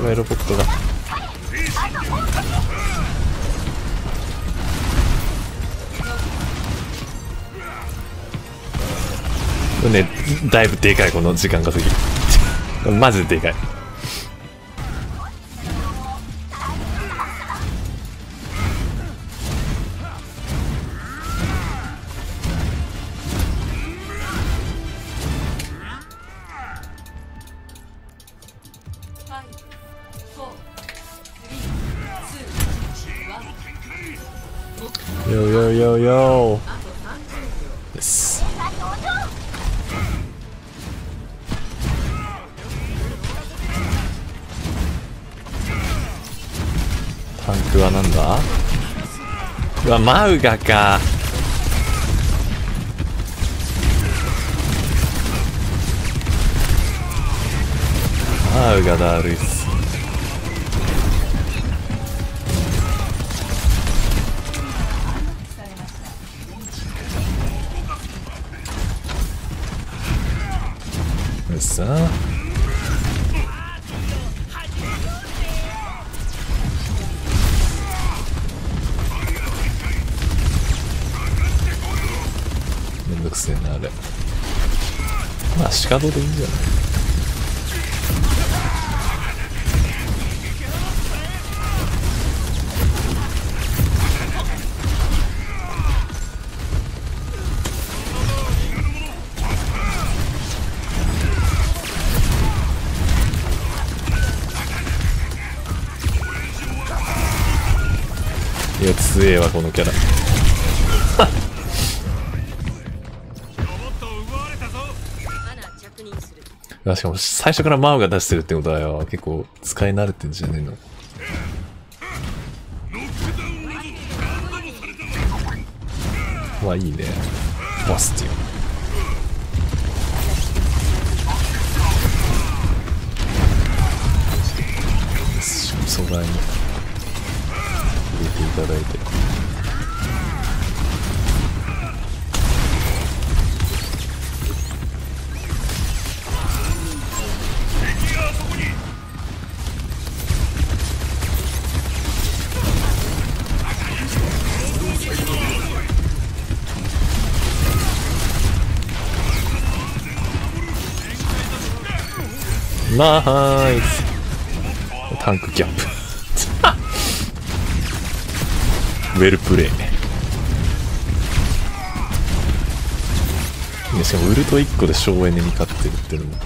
やばい、ロボットがね、だいぶでかい。この時間稼ぎマジででかい。よよよよです。タンクはなんだ。うわ、マウガか。マウガだるいっす。さあめんどくせえな、あれ。まあシカドでいいんじゃない。いや、強えわこのキャラしかも最初からマウが出してるってことはよ、結構使い慣れてんじゃねえの。まあいいね、バスティオン。素材も入れていただいて、ナイスタンクキャップウェルプレイ、ね、しかもウルト1個で省エネに勝ってるっていうのも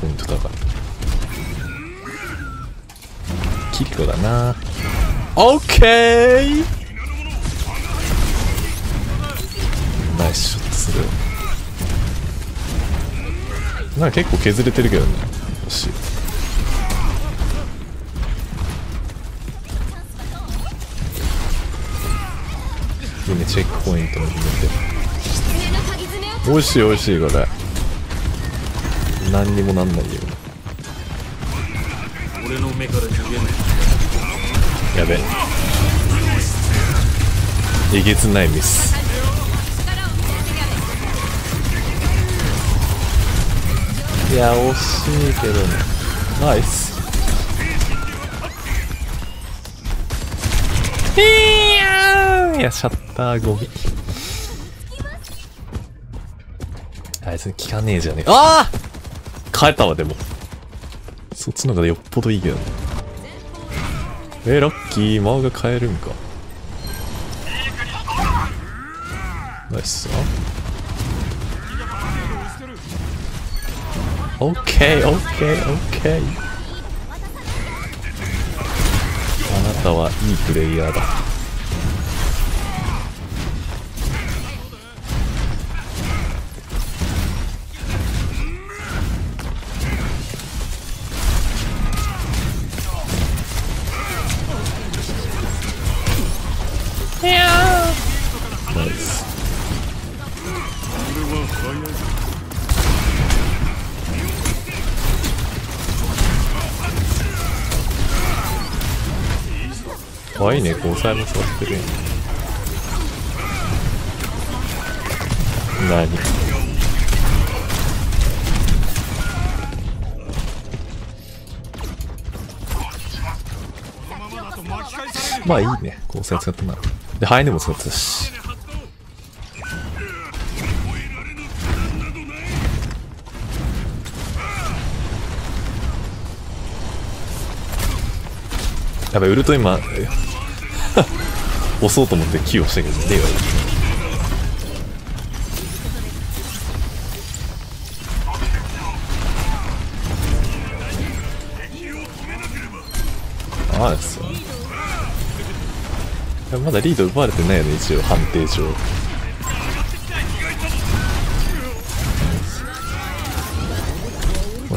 ポイント高い。キリコだな。オッケー、ナイスショットする。なんか結構削れてるけどね、惜しい。チェックポイントも含めて、おいしいおいしい。これ何にもなんないよ。やべ、えげつないミス。いや惜しいけどね、ナイス。いや、シャッターゴミ。あいつに効かねえじゃねえ。ああ、変えたわ。でもそっちの方がよっぽどいいけどね。ラッキー、マウが変えるんか。ナイス。オッケーオッケーオッケー。あなたはいいプレイヤーだ。可愛いね、こう抑えも座ってる。何まあいいね、構成使ったなら。で、ハイネも使ってたし。やばい、ウルト今押そうと思ってキーをしたけどね、ああですよ。まだリード奪われてないよね、一応判定上。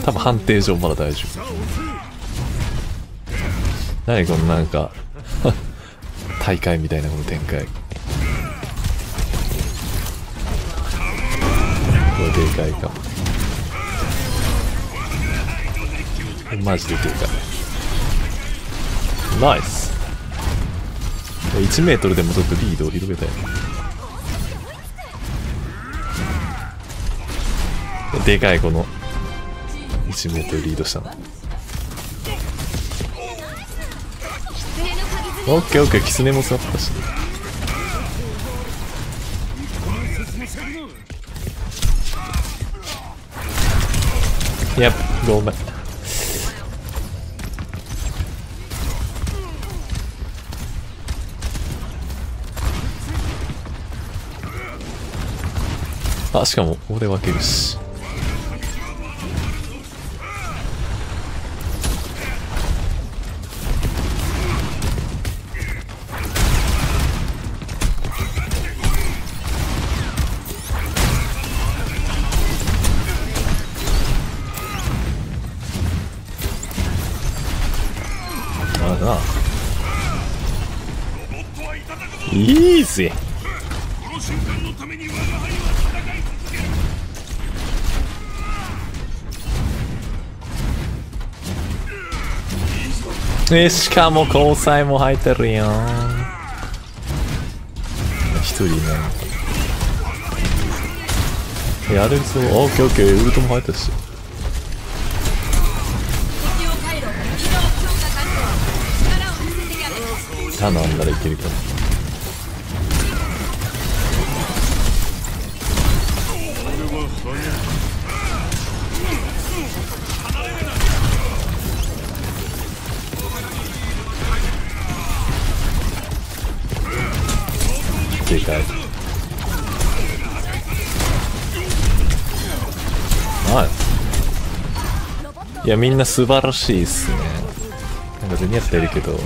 多分判定上まだ大丈夫。何このなんか大会みたいなこの展開。これでかいか。マジででかい。ナイス。1メートルでもちょっとリードを広げたい。でかい、この1メートルリードしたの。オッケーオッケー、キツネも座ったし。いや、ごめん。あ、しかも俺分けるし。イーズイ。しかも交際も入ってるよ。一人いない。やれそう。オッケーオッケー、ウルトも入ったし。頼んだらいけるかも。でかい。いや、みんな素晴らしいっすね。なんか全然やってるけど、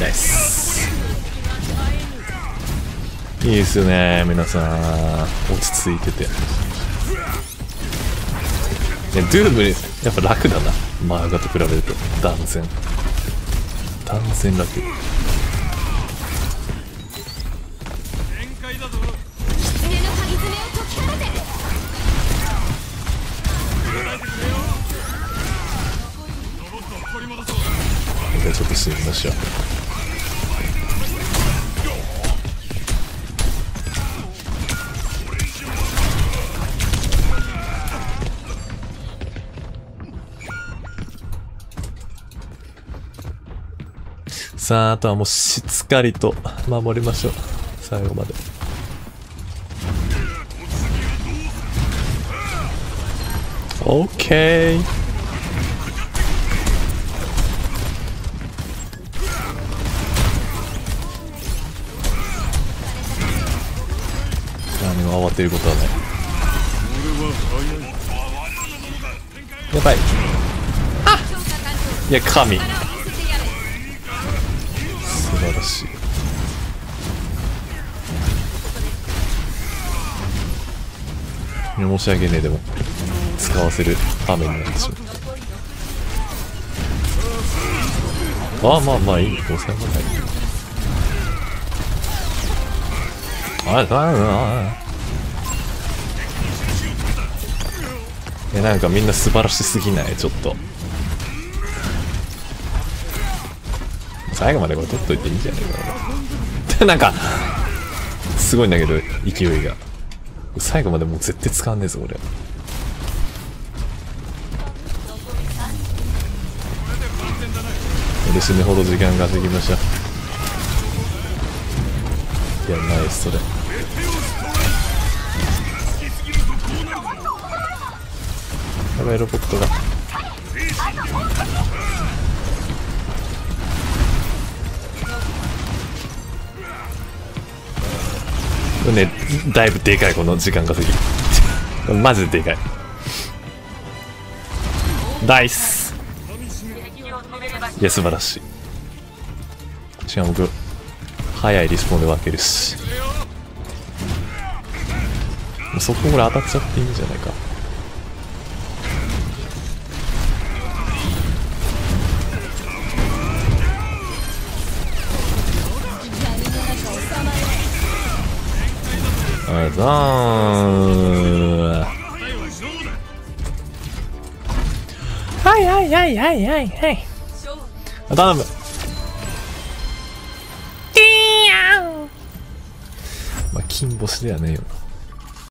ナイス。いいですよね、皆さん落ち着いてて。ドゥームにやっぱ楽だな、マーガと比べると断然楽。ちょっとしてみましょう。さあ、あとはもうしっかりと守りましょう、最後まで。オッケー。何も慌てることはない。やばい。あっ、いや、神素晴らしい。申し訳ねえ、でも使わせる場面になってしまった。ああ、まあまあいい、5000万回。なんかみんな素晴らしすぎない、ちょっと。最後までこれ取っといていいんじゃないかな。なんか、すごいんだけど、勢いが。最後までもう絶対使わねえぞ、これ。で死ぬほど時間稼ぎましょう。いや、ナイス。それやばい、ロボットがね、だいぶでかいこの時間稼ぎマジででかい。ナイス。いや、素晴らしい。しかも僕早いリスポーンで分けるし、そこぐらい当たっちゃっていいんじゃないか。ゾーン。はいはいはいはいはいはい、頼む。まあ金星ではねえよな。